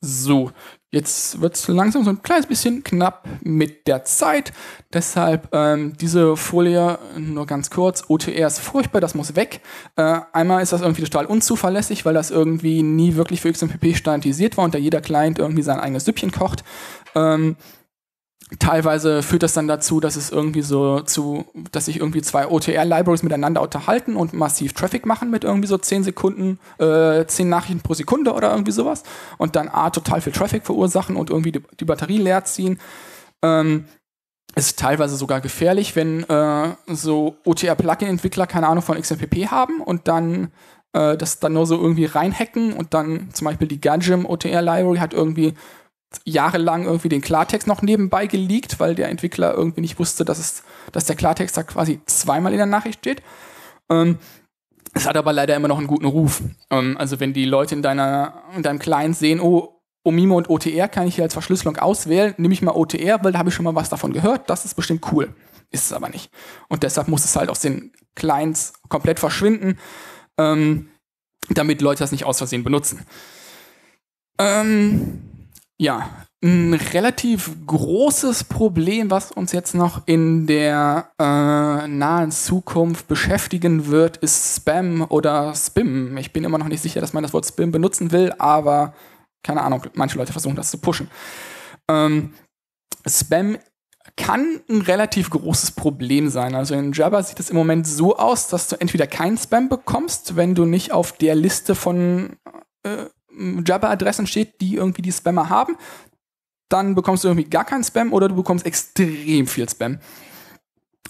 So, jetzt wird es langsam so ein kleines bisschen knapp mit der Zeit. Deshalb diese Folie nur ganz kurz. OTR ist furchtbar, das muss weg. Einmal ist das irgendwie total unzuverlässig, weil das irgendwie nie wirklich für XMPP standardisiert war und da jeder Client irgendwie sein eigenes Süppchen kocht. Teilweise führt das dann dazu, dass es irgendwie so dass sich irgendwie 2 OTR-Libraries miteinander unterhalten und massiv Traffic machen mit irgendwie so 10 Nachrichten pro Sekunde oder irgendwie sowas und dann total viel Traffic verursachen und irgendwie die Batterie leer ziehen. Ist teilweise sogar gefährlich, wenn so OTR-Plugin-Entwickler keine Ahnung von XMPP haben und dann das dann nur so irgendwie reinhacken und dann zum Beispiel die Gajim OTR-Library hat irgendwie jahrelang irgendwie den Klartext noch nebenbei geleakt, weil der Entwickler irgendwie nicht wusste, dass der Klartext da quasi zweimal in der Nachricht steht. Es hat aber leider immer noch einen guten Ruf. Also wenn die Leute in deinem Client sehen, oh, OMEMO und OTR kann ich hier als Verschlüsselung auswählen, nehme ich mal OTR, weil da habe ich schon mal was davon gehört, das ist bestimmt cool. Ist es aber nicht. Und deshalb muss es halt aus den Clients komplett verschwinden, damit Leute das nicht aus Versehen benutzen. Ja, ein relativ großes Problem, was uns jetzt noch in der nahen Zukunft beschäftigen wird, ist Spam oder Spim. Ich bin immer noch nicht sicher, dass man das Wort Spim benutzen will, aber keine Ahnung, manche Leute versuchen das zu pushen. Spam kann ein relativ großes Problem sein. Also in Jabber sieht es im Moment so aus, dass du entweder keinen Spam bekommst, wenn du nicht auf der Liste von Jabber-Adressen steht, die irgendwie die Spammer haben. dann bekommst du irgendwie gar keinen Spam oder du bekommst extrem viel Spam.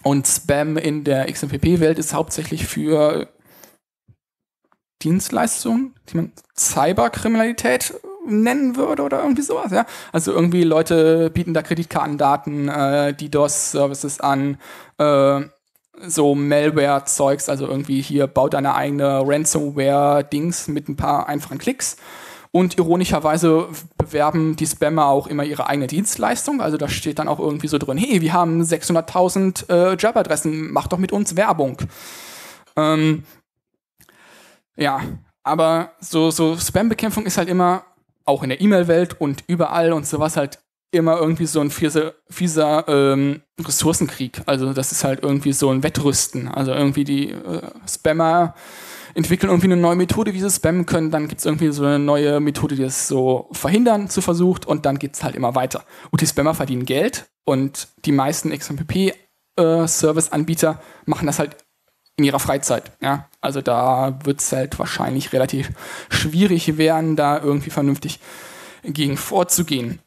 Und Spam in der XMPP-Welt ist hauptsächlich für Dienstleistungen, die man Cyberkriminalität nennen würde oder irgendwie sowas. Ja? Also irgendwie Leute bieten da Kreditkartendaten, DDoS-Services an, so Malware-Zeugs, also irgendwie hier baut deine eigene Ransomware-Dings mit ein paar einfachen Klicks. Und ironischerweise bewerben die Spammer auch immer ihre eigene Dienstleistung. Also da steht dann auch irgendwie so drin, hey, wir haben 600.000 Jabber-Adressen, mach doch mit uns Werbung. Ja, aber so Spam-Bekämpfung ist halt immer, auch in der E-Mail-Welt und überall und sowas, halt immer irgendwie so ein fieser Ressourcenkrieg. Also das ist halt irgendwie so ein Wettrüsten. Also irgendwie die Spammer entwickeln irgendwie eine neue Methode, wie sie spammen können. Dann gibt es irgendwie so eine neue Methode, die das so verhindern zu versucht. Und dann geht es halt immer weiter. Und die Spammer verdienen Geld. Und die meisten XMPP-Service-Anbieter machen das halt in ihrer Freizeit. Ja? Also da wird es halt wahrscheinlich relativ schwierig werden, da irgendwie vernünftig gegen vorzugehen.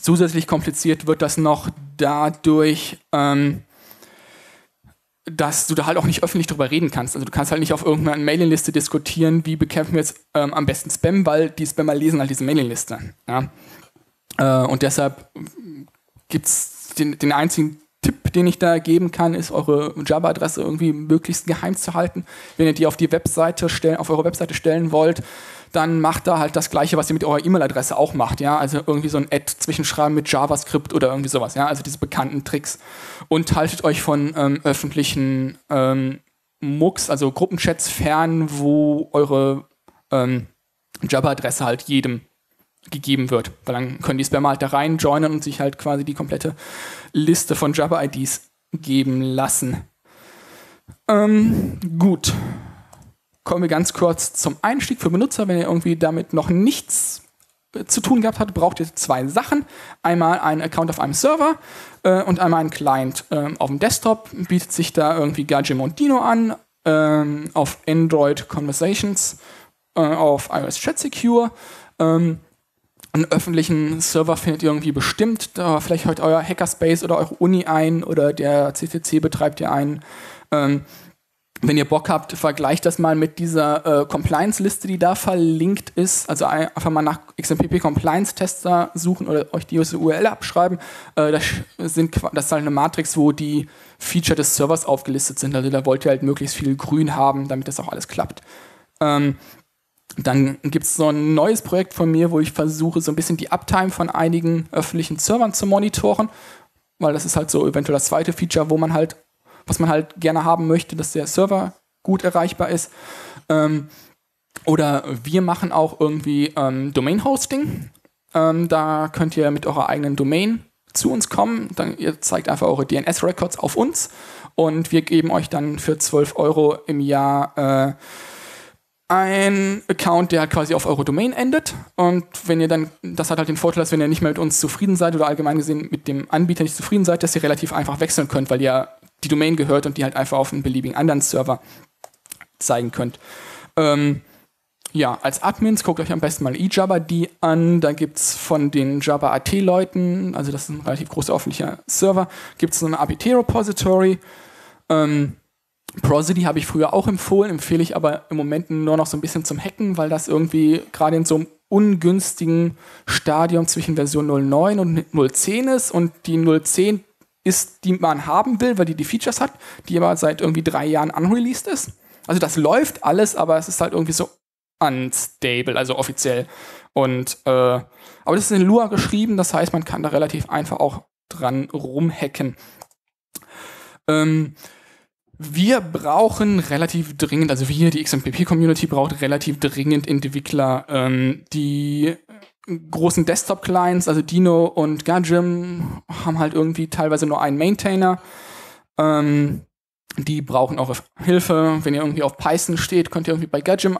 Zusätzlich kompliziert wird das noch dadurch, dass du da halt auch nicht öffentlich drüber reden kannst. Also du kannst halt nicht auf irgendeiner Mailingliste diskutieren, wie bekämpfen wir jetzt am besten Spam, weil die Spammer lesen halt diese Mailingliste. Ja? Und deshalb gibt es den einzigen Tipp, den ich da geben kann, ist, eure Jabber-Adresse irgendwie möglichst geheim zu halten. Wenn ihr die auf die Webseite stellen, auf eure Webseite stellen wollt, dann macht da halt das Gleiche, was ihr mit eurer E-Mail-Adresse auch macht, ja, also irgendwie so ein Ad-Zwischenschreiben mit JavaScript oder irgendwie sowas, ja, also diese bekannten Tricks. Und haltet euch von öffentlichen Mucks, also Gruppenchats fern, wo eure Jabber-Adresse halt jedem gegeben wird, weil dann können die Spammer halt da rein joinen und sich halt quasi die komplette Liste von Jabber-IDs geben lassen. Gut. Kommen wir ganz kurz zum Einstieg für Benutzer. Wenn ihr irgendwie damit noch nichts zu tun gehabt habt, braucht ihr zwei Sachen. Einmal einen Account auf einem Server und einmal einen Client. Auf dem Desktop bietet sich da irgendwie Gajim und Dino an, auf Android Conversations, auf iOS Chat Secure. Einen öffentlichen Server findet ihr irgendwie bestimmt. Da vielleicht heute euer Hackerspace oder eure Uni ein oder der CCC betreibt ihr einen. Wenn ihr Bock habt, vergleicht das mal mit dieser Compliance-Liste, die da verlinkt ist. Also einfach mal nach XMPP-Compliance-Tester suchen oder euch die URL abschreiben. Das ist halt eine Matrix, wo die Feature des Servers aufgelistet sind. Also da wollt ihr halt möglichst viel Grün haben, damit das auch alles klappt. Dann gibt es so ein neues Projekt von mir, wo ich versuche, so ein bisschen die Uptime von einigen öffentlichen Servern zu monitoren. Weil das ist halt so eventuell das zweite Feature, was man halt gerne haben möchte, dass der Server gut erreichbar ist. Oder wir machen auch irgendwie Domain-Hosting. Da könnt ihr mit eurer eigenen Domain zu uns kommen. Dann, ihr zeigt einfach eure DNS-Records auf uns und wir geben euch dann für 12 € im Jahr einen Account, der halt quasi auf eure Domain endet. Und wenn ihr dann, das hat halt den Vorteil, dass wenn ihr nicht mehr mit uns zufrieden seid oder allgemein gesehen mit dem Anbieter nicht zufrieden seid, dass ihr relativ einfach wechseln könnt, weil ihr die Domain gehört und die halt einfach auf einen beliebigen anderen Server zeigen könnt. Ja, als Admins guckt euch am besten mal ejabberd an. Da gibt es von den Jabber.at-Leuten, also das ist ein relativ großer öffentlicher Server, gibt es so ein APT-Repository. Prosody habe ich früher auch empfohlen, empfehle ich aber im Moment nur noch so ein bisschen zum Hacken, weil das irgendwie gerade in so einem ungünstigen Stadium zwischen Version 0.9 und 0.10 ist und die 0.10 ist, die man haben will, weil die Features hat, die aber seit irgendwie 3 Jahren unreleased ist. Also das läuft alles, aber es ist halt irgendwie so unstable, also offiziell. Und aber das ist in Lua geschrieben, das heißt, man kann da relativ einfach auch dran rumhacken. Wir brauchen relativ dringend, also wir, die XMPP-Community, braucht relativ dringend Entwickler, die großen Desktop-Clients, also Dino und Gajim, haben halt irgendwie teilweise nur einen Maintainer. Die brauchen auch Hilfe. Wenn ihr irgendwie auf Python steht, könnt ihr irgendwie bei Gajim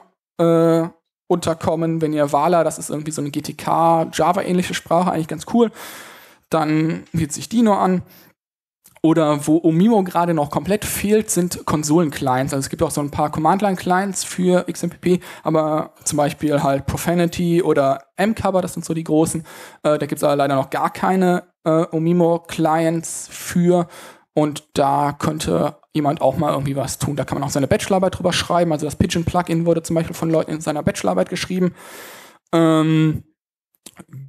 unterkommen. Wenn ihr Vala, das ist irgendwie so eine GTK-Java-ähnliche Sprache, eigentlich ganz cool, dann bietet sich Dino an. Oder wo OMEMO gerade noch komplett fehlt, sind Konsolen-Clients. Also es gibt auch so ein paar Command-Line-Clients für XMPP, aber zum Beispiel halt Profanity oder mCover, das sind so die großen. Da gibt es aber leider noch gar keine OMEMO-Clients für. Und da könnte jemand auch mal irgendwie was tun. Da kann man auch seine Bachelorarbeit drüber schreiben. Also das Pidgin-Plugin wurde zum Beispiel von Leuten in seiner Bachelorarbeit geschrieben.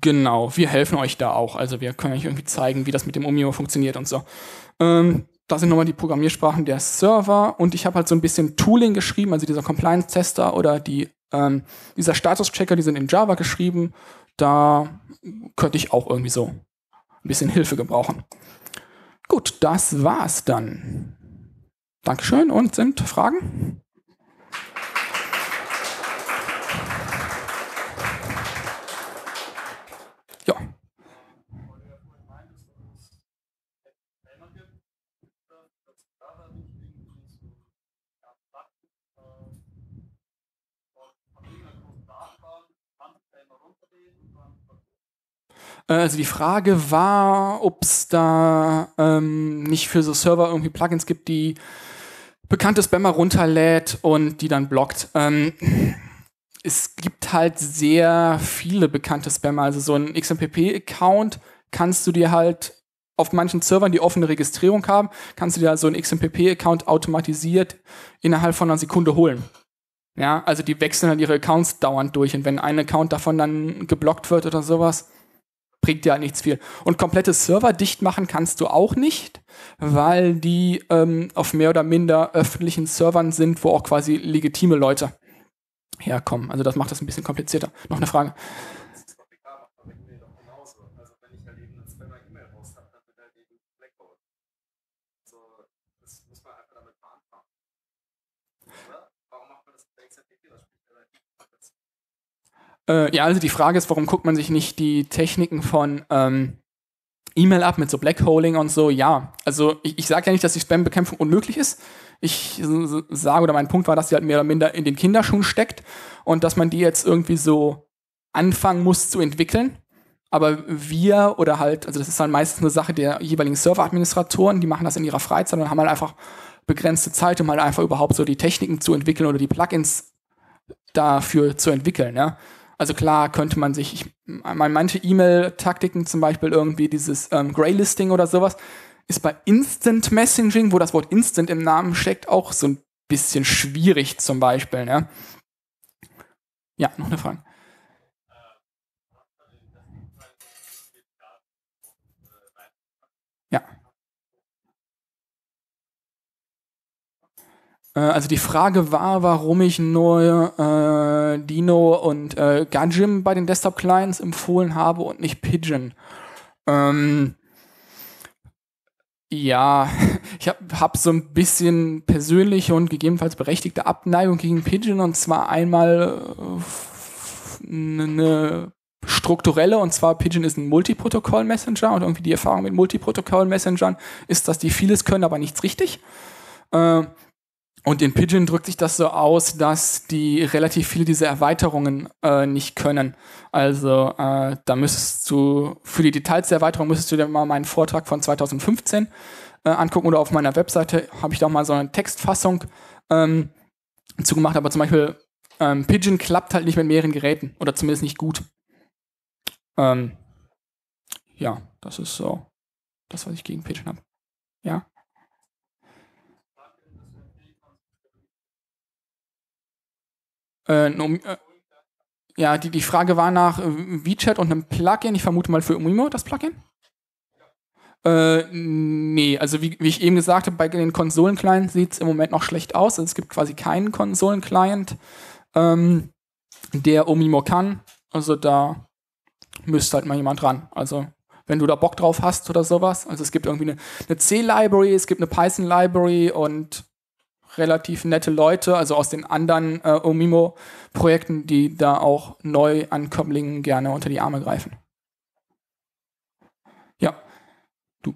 Genau, wir helfen euch da auch. Also wir können euch irgendwie zeigen, wie das mit dem OMEMO funktioniert und so. Da sind nochmal die Programmiersprachen der Server und ich habe halt so ein bisschen Tooling geschrieben, also dieser Compliance-Tester oder dieser Status-Checker, die sind in Java geschrieben. Da könnte ich auch irgendwie so ein bisschen Hilfe gebrauchen. Gut, das war's dann. Dankeschön und sind Fragen? Ja. Also die Frage war, ob es da nicht für so Server irgendwie Plugins gibt, die bekannte Spammer runterlädt und die dann blockt. Es gibt halt sehr viele bekannte Spammer. Also so ein XMPP-Account kannst du dir halt auf manchen Servern, die offene Registrierung haben, kannst du dir halt so einen XMPP-Account automatisiert innerhalb von einer Sekunde holen. Ja, also die wechseln halt ihre Accounts dauernd durch. Und wenn ein Account davon dann geblockt wird oder sowas, bringt dir halt nichts viel. Und komplette Server dicht machen kannst du auch nicht, weil die auf mehr oder minder öffentlichen Servern sind, wo auch quasi legitime Leute herkommen. Also das macht das ein bisschen komplizierter. Noch eine Frage? Ja, also die Frage ist, warum guckt man sich nicht die Techniken von E-Mail ab mit so Blackholing und so? Ja, also ich sage ja nicht, dass die Spam-Bekämpfung unmöglich ist. Ich sage, oder mein Punkt war, dass sie halt mehr oder minder in den Kinderschuhen steckt und dass man die jetzt irgendwie so anfangen muss zu entwickeln. Aber wir oder halt, also das ist dann meistens eine Sache der jeweiligen Server-Administratoren, die machen das in ihrer Freizeit und haben halt einfach begrenzte Zeit, um halt einfach überhaupt so die Techniken zu entwickeln oder die Plugins dafür zu entwickeln, ja. Also klar könnte man sich, manche E-Mail-Taktiken, zum Beispiel irgendwie dieses Greylisting oder sowas, ist bei Instant Messaging, wo das Wort Instant im Namen steckt, auch so ein bisschen schwierig zum Beispiel. Ne? Ja, noch eine Frage. Ja. Also die Frage war, warum ich nur Dino und Gajim bei den Desktop-Clients empfohlen habe und nicht Pidgin. Ja, ich hab so ein bisschen persönliche und gegebenenfalls berechtigte Abneigung gegen Pidgin, und zwar einmal eine strukturelle, und zwar Pidgin ist ein Multiprotokoll-Messenger, und irgendwie die Erfahrung mit Multiprotokoll-Messengern ist, dass die vieles können, aber nichts richtig. Und in Pidgin drückt sich das so aus, dass die relativ viele dieser Erweiterungen nicht können. Also da müsstest du, für die Details der Erweiterung müsstest du dir mal meinen Vortrag von 2015 angucken, oder auf meiner Webseite habe ich da auch mal so eine Textfassung zugemacht, aber zum Beispiel Pidgin klappt halt nicht mit mehreren Geräten, oder zumindest nicht gut. Ja, das ist so das, was ich gegen Pidgin habe. Ja. Ja, die Frage war nach WeChat und einem Plugin. Ich vermute mal für OMEMO das Plugin? Ja. Nee, also wie ich eben gesagt habe, bei den Konsolen-Clients sieht es im Moment noch schlecht aus. Also es gibt quasi keinen Konsolen-Client, der OMEMO kann. Also da müsste halt mal jemand ran. Also wenn du da Bock drauf hast oder sowas. Also es gibt irgendwie eine C-Library, es gibt eine Python-Library und relativ nette Leute, also aus den anderen OMEMO-Projekten, die da auch Neuankömmlingen gerne unter die Arme greifen. Ja, du.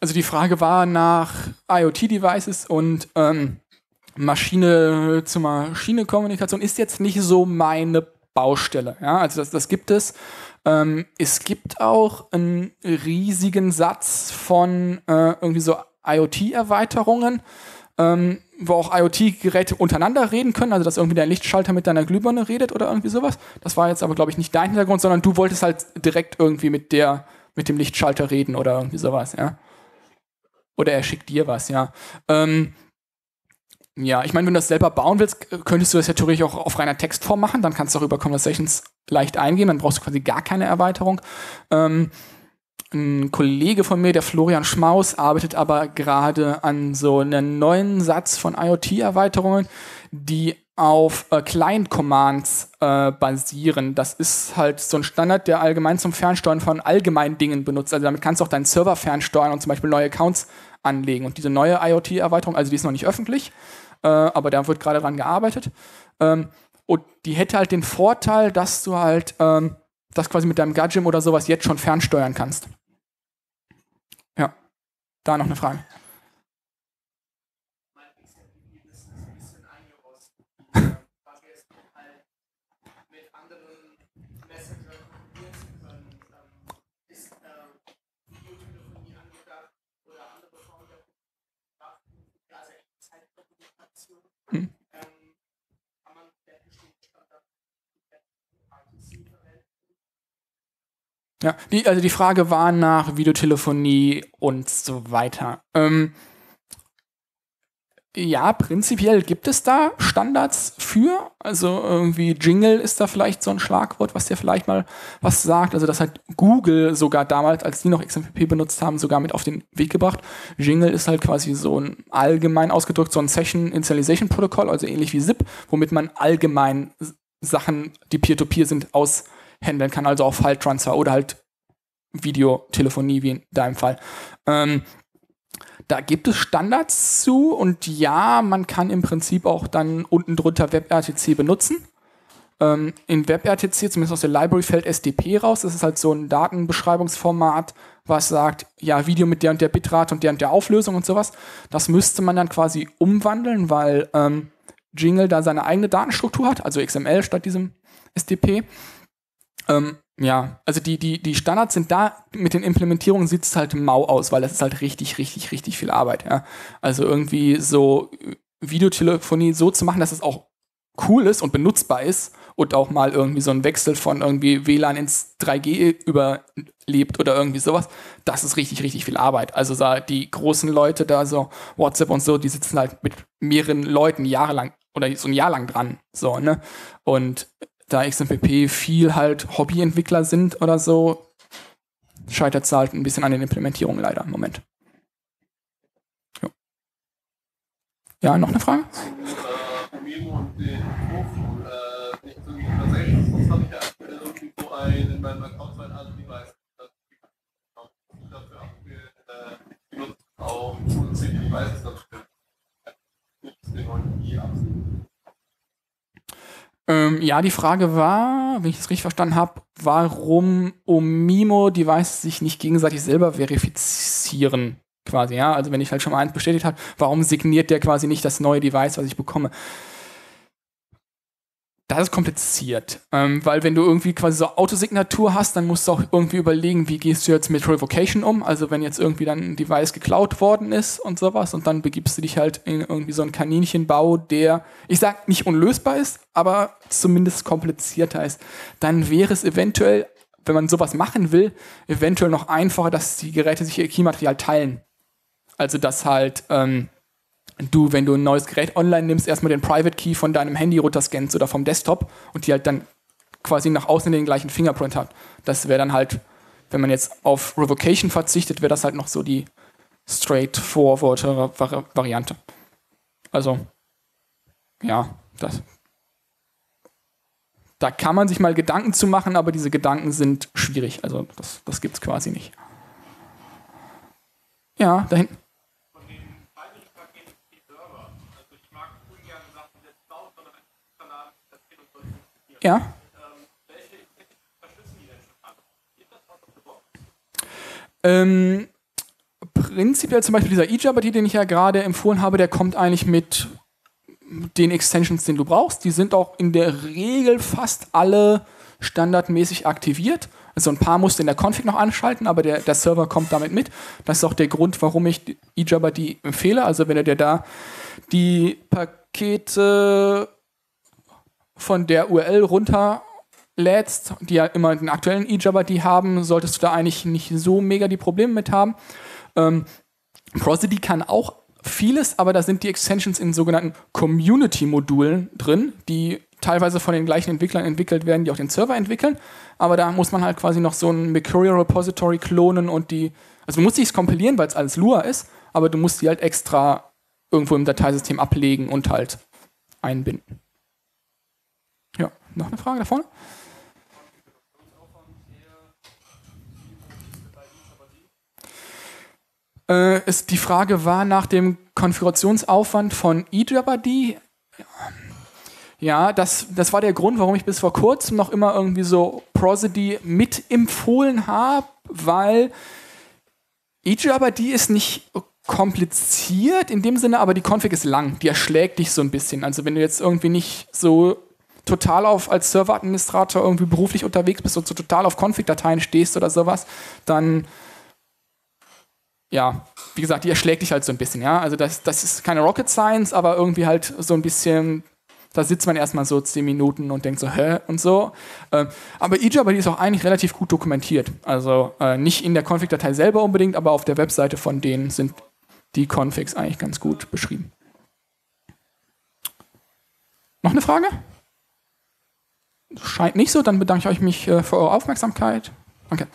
Also die Frage war nach IoT-Devices und Maschine-zu-Maschine-Kommunikation ist jetzt nicht so meine Baustelle. Ja? Also das gibt es. Es gibt auch einen riesigen Satz von irgendwie so IoT-Erweiterungen, wo auch IoT-Geräte untereinander reden können, also dass irgendwie der Lichtschalter mit deiner Glühbirne redet oder irgendwie sowas. Das war jetzt aber, glaube ich, nicht dein Hintergrund, sondern du wolltest halt direkt irgendwie mit dem Lichtschalter reden oder irgendwie sowas, ja. Oder er schickt dir was, ja. Ja, ich meine, wenn du das selber bauen willst, könntest du das ja theoretisch auch auf reiner Textform machen, dann kannst du auch über Conversations leicht eingehen, dann brauchst du quasi gar keine Erweiterung. Ein Kollege von mir, der Florian Schmaus, arbeitet aber gerade an so einem neuen Satz von IoT-Erweiterungen, die auf Client-Commands basieren. Das ist halt so ein Standard, der allgemein zum Fernsteuern von allgemeinen Dingen benutzt. Also damit kannst du auch deinen Server fernsteuern und zum Beispiel neue Accounts anlegen. Und diese neue IoT-Erweiterung, also die ist noch nicht öffentlich, aber da wird gerade dran gearbeitet. Und die hätte halt den Vorteil, dass du halt das quasi mit deinem Gajim oder sowas jetzt schon fernsteuern kannst. Ja, da noch eine Frage. Ja, die Frage war nach Videotelefonie und so weiter. Ja, prinzipiell gibt es da Standards für, also irgendwie Jingle ist da vielleicht so ein Schlagwort, was dir vielleicht mal was sagt, also das hat Google sogar damals, als die noch XMPP benutzt haben, sogar mit auf den Weg gebracht. Jingle ist halt quasi so ein allgemein ausgedrückt, so ein Session-Initialization-Protokoll, also ähnlich wie SIP, womit man allgemein Sachen, die Peer-to-Peer sind, handeln kann, also auch File-Transfer oder halt Videotelefonie, wie in deinem Fall. Da gibt es Standards zu und ja, man kann im Prinzip auch dann unten drunter WebRTC benutzen. In WebRTC, zumindest aus der Library, fällt SDP raus. Das ist halt so ein Datenbeschreibungsformat, was sagt, ja, Video mit der und der Bitrate und der Auflösung und sowas. Das müsste man dann quasi umwandeln, weil Jingle da seine eigene Datenstruktur hat, also XML statt diesem SDP. Ja, also die Standards sind da, mit den Implementierungen sieht es halt mau aus, weil das ist halt richtig viel Arbeit. Ja. Also irgendwie so Videotelefonie so zu machen, dass es auch cool ist und benutzbar ist und auch mal irgendwie so ein Wechsel von irgendwie WLAN ins 3G überlebt oder irgendwie sowas, das ist richtig viel Arbeit. Also die großen Leute da, so WhatsApp und so, die sitzen halt mit mehreren Leuten jahrelang oder so ein Jahr lang dran. So, ne? Und da XMPP viel halt Hobbyentwickler sind oder so, scheitert es halt ein bisschen an den Implementierungen leider im Moment. Jo. Ja, noch eine Frage? OMEMO und den Profi, nicht so wie Conversations, das habe ich ja aktuell irgendwie so in meinem Account so ein anderes Device, das ich dafür benutzt, auch produzierte Devices dafür. Ja, die Frage war, wenn ich das richtig verstanden habe, warum OMEMO-Devices sich nicht gegenseitig selber verifizieren, quasi, ja. Also wenn ich halt schon mal eins bestätigt habe, warum signiert der quasi nicht das neue Device, was ich bekomme? Das ist kompliziert, weil wenn du irgendwie quasi so Autosignatur hast, dann musst du auch irgendwie überlegen, wie gehst du jetzt mit Revocation um, also wenn jetzt irgendwie dann ein Device geklaut worden ist und sowas und dann begibst du dich halt in irgendwie so einen Kaninchenbau, der, ich sag, nicht unlösbar ist, aber zumindest komplizierter ist. Dann wäre es eventuell, wenn man sowas machen will, eventuell noch einfacher, dass die Geräte sich ihr Key-Material teilen. Also dass halt du, wenn du ein neues Gerät online nimmst, erstmal den Private Key von deinem Handy runterscannst oder vom Desktop und die halt dann quasi nach außen den gleichen Fingerprint hat. Das wäre dann halt, wenn man jetzt auf Revocation verzichtet, wäre das halt noch so die straightforwardere Variante. Also, ja, da kann man sich mal Gedanken zu machen, aber diese Gedanken sind schwierig. Also, das gibt's quasi nicht. Ja, da hinten. Ja. prinzipiell zum Beispiel dieser ejabberd, den ich ja gerade empfohlen habe, der kommt eigentlich mit den Extensions, den du brauchst. Die sind auch in der Regel fast alle standardmäßig aktiviert. Also ein paar musst du in der Config noch anschalten, aber der Server kommt damit mit. Das ist auch der Grund, warum ich ejabberd empfehle. Also wenn du dir da die Pakete von der URL runterlädst, die ja immer den aktuellen ejabberd haben, solltest du da eigentlich nicht so mega die Probleme mit haben. Prosody kann auch vieles, aber da sind die Extensions in sogenannten Community-Modulen drin, die teilweise von den gleichen Entwicklern entwickelt werden, die auch den Server entwickeln, aber da muss man halt quasi noch so ein Mercurial Repository klonen und also man muss nichts kompilieren, weil es alles Lua ist, aber du musst die halt extra irgendwo im Dateisystem ablegen und halt einbinden. Ja, noch eine Frage da vorne? Die Frage war nach dem Konfigurationsaufwand von ejabberd. Ja, das war der Grund, warum ich bis vor kurzem noch immer irgendwie so Prosody mitempfohlen habe, weil ejabberd ist nicht kompliziert in dem Sinne, aber die Config ist lang, die erschlägt dich so ein bisschen. Also wenn du jetzt irgendwie nicht so total als Serveradministrator irgendwie beruflich unterwegs bist und so total auf Config-Dateien stehst oder sowas, dann ja, wie gesagt, die erschlägt dich halt so ein bisschen. Ja? Also das ist keine Rocket Science, aber irgendwie halt so ein bisschen. Da sitzt man erstmal so 10 Minuten und denkt so, hä? Und so. Aber ejabberd ist auch eigentlich relativ gut dokumentiert. Also nicht in der Config-Datei selber unbedingt, aber auf der Webseite von denen sind die Configs eigentlich ganz gut beschrieben. Noch eine Frage? Scheint nicht so, dann bedanke ich mich für eure Aufmerksamkeit. Danke.